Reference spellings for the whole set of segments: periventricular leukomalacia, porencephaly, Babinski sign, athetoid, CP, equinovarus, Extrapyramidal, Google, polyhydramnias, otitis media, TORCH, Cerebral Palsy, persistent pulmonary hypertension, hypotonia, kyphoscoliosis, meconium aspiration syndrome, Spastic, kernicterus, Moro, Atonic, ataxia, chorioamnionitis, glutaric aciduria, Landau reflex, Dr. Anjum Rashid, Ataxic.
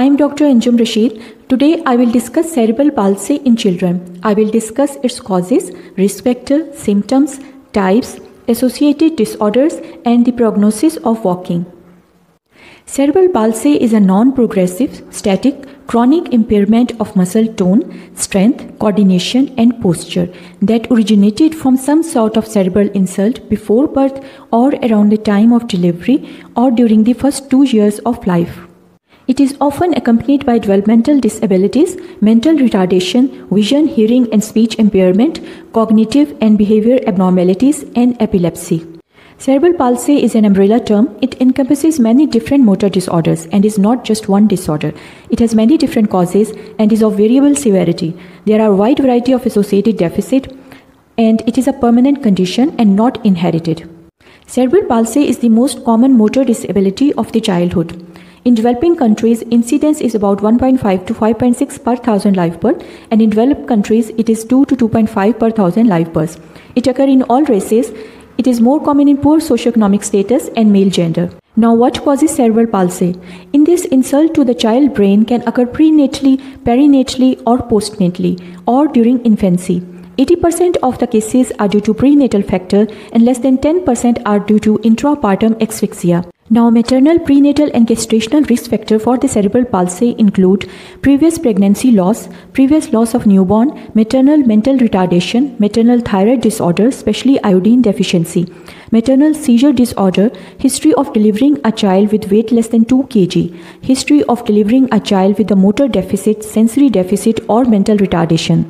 I am Dr. Anjum Rashid. Today I will discuss cerebral palsy in children. I will discuss its causes, risk factor, symptoms, types, associated disorders and the prognosis of walking. Cerebral palsy is a non-progressive, static, chronic impairment of muscle tone, strength, coordination and posture that originated from some sort of cerebral insult before birth or around the time of delivery or during the first 2 years of life. It is often accompanied by developmental disabilities, mental retardation, vision, hearing and speech impairment, cognitive and behavior abnormalities, and epilepsy. Cerebral palsy is an umbrella term. It encompasses many different motor disorders and is not just one disorder. It has many different causes and is of variable severity. There are a wide variety of associated deficits, and it is a permanent condition and not inherited. Cerebral palsy is the most common motor disability of the childhood. In developing countries, incidence is about 1.5 to 5.6 per thousand live births, and in developed countries, it is 2 to 2.5 per thousand live births. It occurs in all races. It is more common in poor socioeconomic status and male gender. Now, what causes cerebral palsy? In this, insult to the child brain can occur prenatally, perinatally, or postnatally, or during infancy. 80% of the cases are due to prenatal factor, and less than 10% are due to intrapartum asphyxia. Now, maternal, prenatal and gestational risk factor for the cerebral palsy include previous pregnancy loss, previous loss of newborn, maternal mental retardation, maternal thyroid disorder, especially iodine deficiency, maternal seizure disorder, history of delivering a child with weight less than 2 kg, history of delivering a child with a motor deficit, sensory deficit or mental retardation.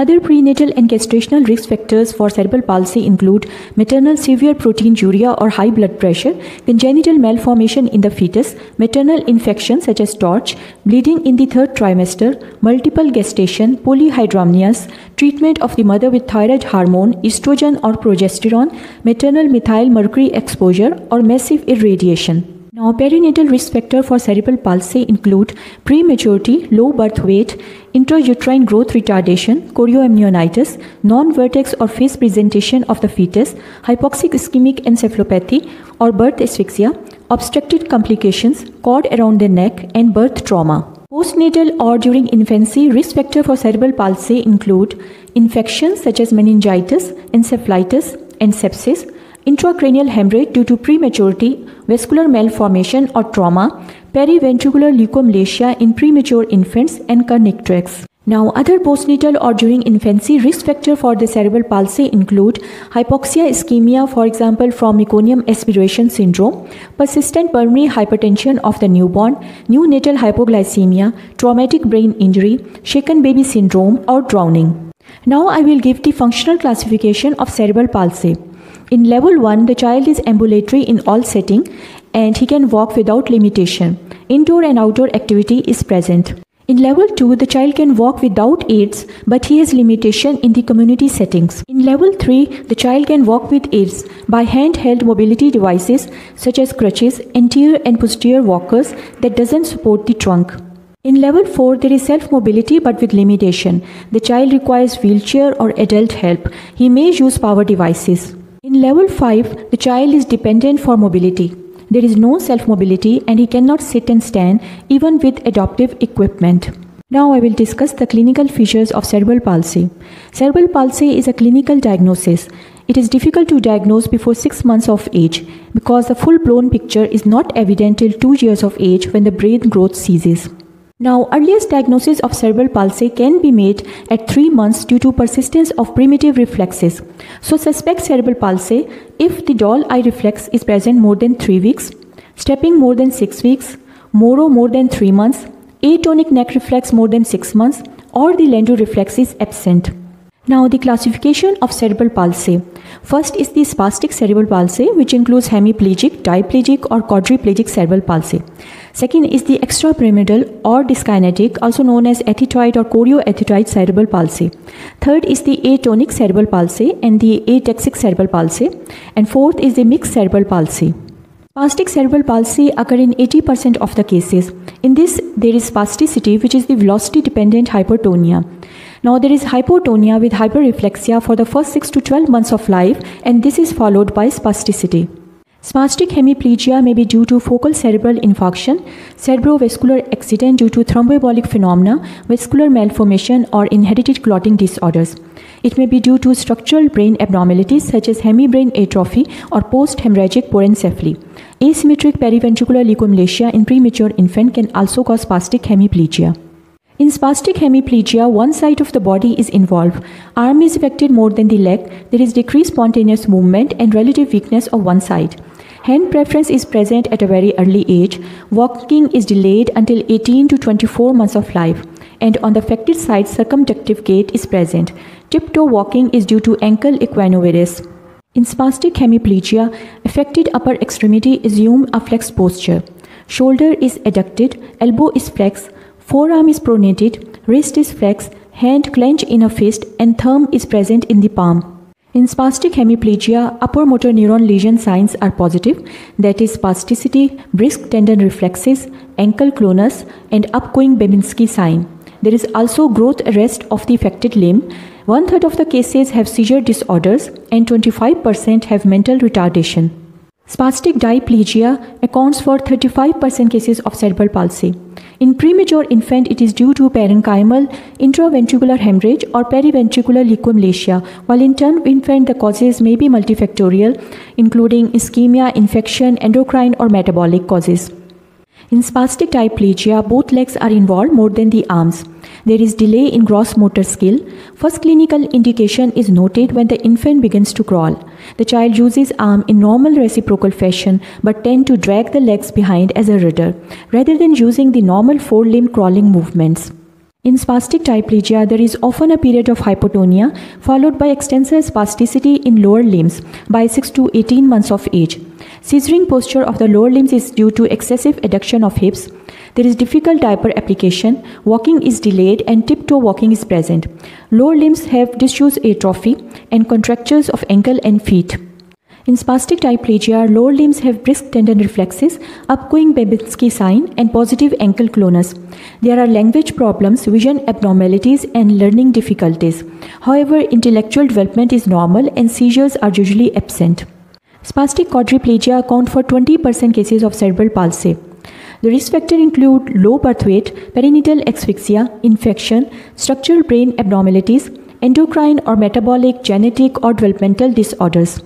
Other prenatal and gestational risk factors for cerebral palsy include maternal severe proteinuria or high blood pressure, congenital malformation in the fetus, maternal infection such as TORCH, bleeding in the third trimester, multiple gestation, polyhydramnias, treatment of the mother with thyroid hormone, estrogen or progesterone, maternal methyl mercury exposure or massive irradiation. Now, perinatal risk factor for cerebral palsy include prematurity, low birth weight, intrauterine growth retardation, chorioamnionitis, non-vertex or face presentation of the fetus, hypoxic ischemic encephalopathy or birth asphyxia, obstructed complications, cord around the neck and birth trauma. Postnatal or during infancy, risk factor for cerebral palsy include infections such as meningitis, encephalitis and sepsis, intracranial hemorrhage due to prematurity, vascular malformation or trauma, periventricular leukomalacia in premature infants and kernicterus. Now, other postnatal or during infancy risk factor for the cerebral palsy include hypoxia ischemia, for example from meconium aspiration syndrome, persistent pulmonary hypertension of the newborn, neonatal hypoglycemia, traumatic brain injury, shaken baby syndrome or drowning. Now, I will give the functional classification of cerebral palsy. In level 1, the child is ambulatory in all settings and he can walk without limitation. Indoor and outdoor activity is present. In level 2, the child can walk without aids, but he has limitation in the community settings. In level 3, the child can walk with aids by handheld mobility devices such as crutches, anterior and posterior walkers that doesn't support the trunk. In level 4, there is self-mobility but with limitation. The child requires wheelchair or adult help. He may use power devices. In level 5, the child is dependent for mobility. There is no self-mobility and he cannot sit and stand even with adaptive equipment. Now I will discuss the clinical features of cerebral palsy. Cerebral palsy is a clinical diagnosis. It is difficult to diagnose before 6 months of age because the full-blown picture is not evident till 2 years of age when the brain growth ceases. Now, earliest diagnosis of cerebral palsy can be made at 3 months due to persistence of primitive reflexes. So, suspect cerebral palsy if the doll eye reflex is present more than 3 weeks, stepping more than 6 weeks, Moro more than 3 months, atonic neck reflex more than 6 months, or the Landau reflex is absent. Now, the classification of cerebral palsy. First is the spastic cerebral palsy, which includes hemiplegic, diplegic or quadriplegic cerebral palsy. Second is the extrapyramidal or dyskinetic, also known as athetoid or chorioathetoid cerebral palsy. Third is the atonic cerebral palsy and the ataxic cerebral palsy. And fourth is the mixed cerebral palsy. Spastic cerebral palsy occurs in 80% of the cases. In this, there is spasticity, which is the velocity-dependent hypertonia. Now, there is hypotonia with hyperreflexia for the first 6 to 12 months of life, and this is followed by spasticity. Spastic hemiplegia may be due to focal cerebral infarction, cerebrovascular accident due to thromboembolic phenomena, vascular malformation, or inherited clotting disorders. It may be due to structural brain abnormalities such as hemibrain atrophy or post-hemorrhagic porencephaly. Asymmetric periventricular leukomalacia in premature infant can also cause spastic hemiplegia. In spastic hemiplegia, one side of the body is involved. Arm is affected more than the leg. There is decreased spontaneous movement and relative weakness of one side. Hand preference is present at a very early age. Walking is delayed until 18 to 24 months of life. And on the affected side, circumductive gait is present. Tiptoe walking is due to ankle equinovarus. In spastic hemiplegia, affected upper extremity assumes a flexed posture. Shoulder is adducted, elbow is flexed, forearm is pronated, wrist is flexed, hand clenched in a fist, and thumb is present in the palm. In spastic hemiplegia, upper motor neuron lesion signs are positive, that is spasticity, brisk tendon reflexes, ankle clonus, and upgoing Babinski sign. There is also growth arrest of the affected limb. 1/3 of the cases have seizure disorders and 25% have mental retardation. Spastic diplegia accounts for 35% cases of cerebral palsy. In premature infant, it is due to parenchymal intraventricular hemorrhage or periventricular leukomalacia, while in term infant, the causes may be multifactorial, including ischemia, infection, endocrine, or metabolic causes. In spastic diplegia, both legs are involved more than the arms. There is delay in gross motor skill. First clinical indication is noted when the infant begins to crawl. The child uses arm in normal reciprocal fashion but tend to drag the legs behind as a rudder, rather than using the normal forelimb crawling movements. In spastic diplegia, there is often a period of hypotonia followed by extensive spasticity in lower limbs by 6 to 18 months of age. Scissoring posture of the lower limbs is due to excessive adduction of hips. There is difficult diaper application, walking is delayed, and tiptoe walking is present. Lower limbs have disuse atrophy and contractures of ankle and feet. In spastic diplegia, lower limbs have brisk tendon reflexes, upgoing Babinski sign, and positive ankle clonus. There are language problems, vision abnormalities, and learning difficulties. However, intellectual development is normal and seizures are usually absent. Spastic quadriplegia account for 20% cases of cerebral palsy. The risk factors include low birth weight, perinatal asphyxia, infection, structural brain abnormalities, endocrine or metabolic, genetic or developmental disorders.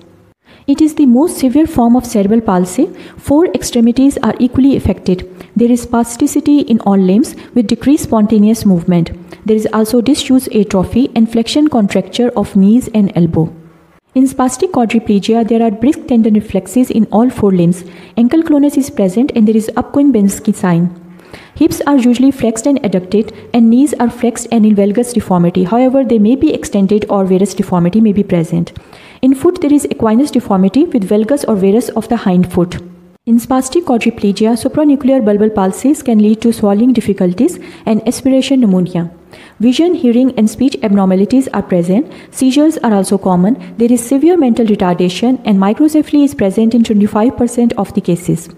It is the most severe form of cerebral palsy. Four extremities are equally affected. There is spasticity in all limbs with decreased spontaneous movement. There is also disuse atrophy and flexion contracture of knees and elbow. In spastic quadriplegia, there are brisk tendon reflexes in all four limbs. Ankle clonus is present and there is upgoing Babinski sign. Hips are usually flexed and adducted, and knees are flexed and in valgus deformity. However, they may be extended or varus deformity may be present. In foot, there is equinus deformity with valgus or varus of the hind foot. In spastic quadriplegia, supranuclear bulbar palsies can lead to swallowing difficulties and aspiration pneumonia. Vision, hearing, and speech abnormalities are present. Seizures are also common. There is severe mental retardation, and microcephaly is present in 25% of the cases.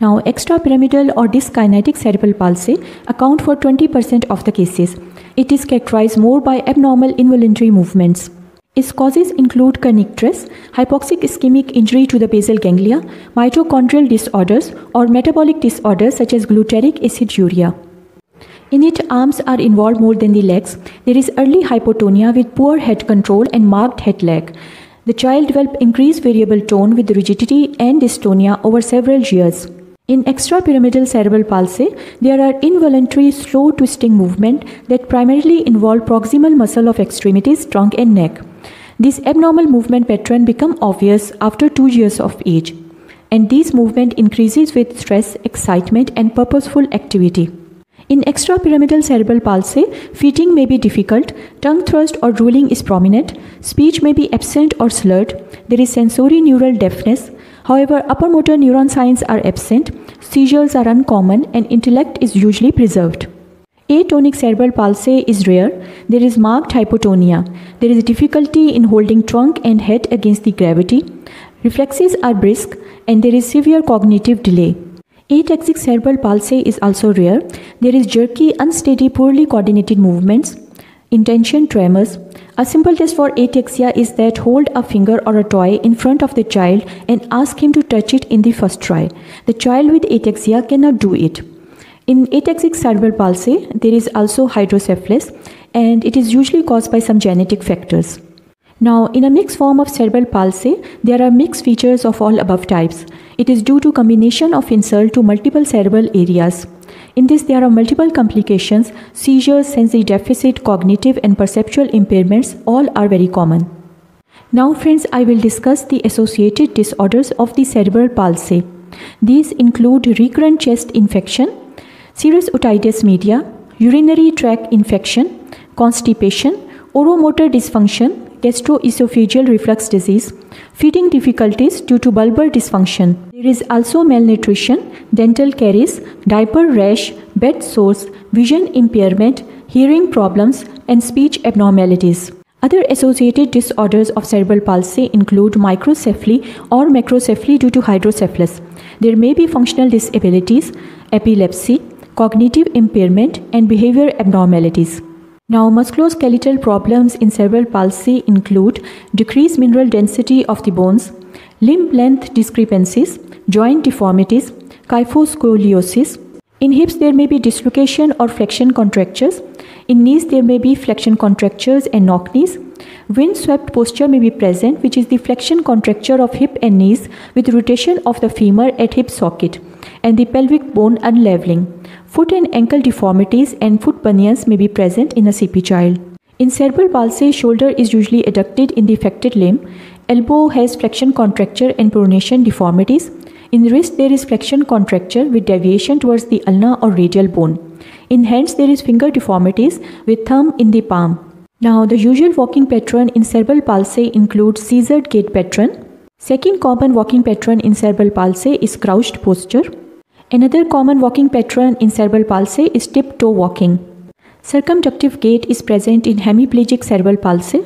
Now, extrapyramidal or dyskinetic cerebral palsy account for 20% of the cases. It is characterized more by abnormal involuntary movements. Its causes include kernicterus, hypoxic ischemic injury to the basal ganglia, mitochondrial disorders, or metabolic disorders such as glutaric aciduria. In it, arms are involved more than the legs. There is early hypotonia with poor head control and marked head lag. The child develops increased variable tone with rigidity and dystonia over several years. In extrapyramidal cerebral palsy, there are involuntary slow twisting movements that primarily involve proximal muscle of extremities, trunk and neck. This abnormal movement pattern becomes obvious after 2 years of age, and these movements increases with stress, excitement and purposeful activity. In extrapyramidal cerebral palsy, feeding may be difficult, tongue thrust or drooling is prominent, speech may be absent or slurred, there is sensorineural deafness. However, upper motor neuron signs are absent, seizures are uncommon, and intellect is usually preserved. Atonic cerebral palsy is rare. There is marked hypotonia. There is difficulty in holding trunk and head against the gravity. Reflexes are brisk, and there is severe cognitive delay. Ataxic cerebral palsy is also rare. There is jerky, unsteady, poorly coordinated movements, intention tremors. A simple test for ataxia is that hold a finger or a toy in front of the child and ask him to touch it in the first try. The child with ataxia cannot do it. In ataxic cerebral palsy, there is also hydrocephalus, and it is usually caused by some genetic factors. Now, in a mixed form of cerebral palsy, there are mixed features of all above types. It is due to combination of insult to multiple cerebral areas. In this, there are multiple complications. Seizures, sensory deficit, cognitive and perceptual impairments, all are very common. Now friends, I will discuss the associated disorders of the cerebral palsy. These include recurrent chest infection, serous otitis media, urinary tract infection, constipation, oromotor dysfunction, gastroesophageal reflux disease, feeding difficulties due to bulbar dysfunction. There is also malnutrition, dental caries, diaper rash, bed sores, vision impairment, hearing problems, and speech abnormalities. Other associated disorders of cerebral palsy include microcephaly or macrocephaly due to hydrocephalus. There may be functional disabilities, epilepsy, cognitive impairment, and behavior abnormalities. Now, musculoskeletal problems in cerebral palsy include decreased mineral density of the bones, limb length discrepancies, joint deformities, kyphoscoliosis. In hips, there may be dislocation or flexion contractures. In knees, there may be flexion contractures and knock knees. Windswept posture may be present, which is the flexion contracture of hip and knees with rotation of the femur at hip socket and the pelvic bone unleveling. Foot and ankle deformities and foot bunions may be present in a CP child. In cerebral palsy, shoulder is usually adducted in the affected limb. Elbow has flexion contracture and pronation deformities. In wrist, there is flexion contracture with deviation towards the ulna or radial bone. In hands, there is finger deformities with thumb in the palm. Now, the usual walking pattern in cerebral palsy includes scissored gait pattern. Second common walking pattern in cerebral palsy is crouched posture. Another common walking pattern in cerebral palsy is tip-toe walking. Circumductive gait is present in hemiplegic cerebral palsy.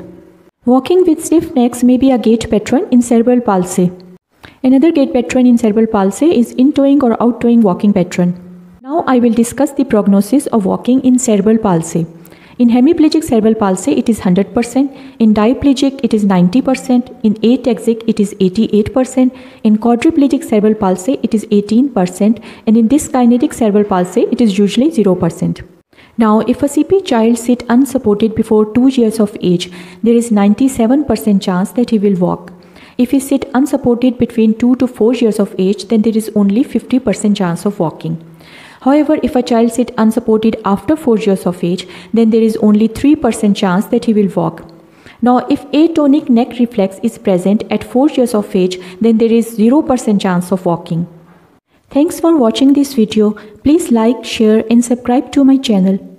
Walking with stiff necks may be a gait pattern in cerebral palsy. Another gait pattern in cerebral palsy is in-toeing or out-toeing walking pattern. Now I will discuss the prognosis of walking in cerebral palsy. In hemiplegic cerebral palsy, it is 100%, in diplegic, it is 90%, in ataxic, it is 88%, in quadriplegic cerebral palsy, it is 18%, and in dyskinetic cerebral palsy, it is usually 0%. Now, if a CP child sits unsupported before 2 years of age, there is 97% chance that he will walk. If he sits unsupported between 2 to 4 years of age, then there is only 50% chance of walking. However, if a child sits unsupported after 4 years of age, then there is only 3% chance that he will walk. Now, if atonic neck reflex is present at 4 years of age, then there is 0% chance of walking. Thanks for watching this video. Please like, share and subscribe to my channel.